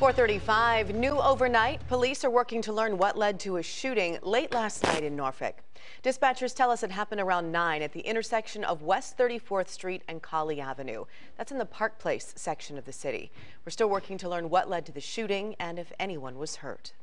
4:35, new overnight. Police are working to learn what led to a shooting late last night in Norfolk. Dispatchers tell us it happened around 9 at the intersection of West 34th Street and Colley Avenue. That's in the Park Place section of the city. We're still working to learn what led to the shooting and if anyone was hurt.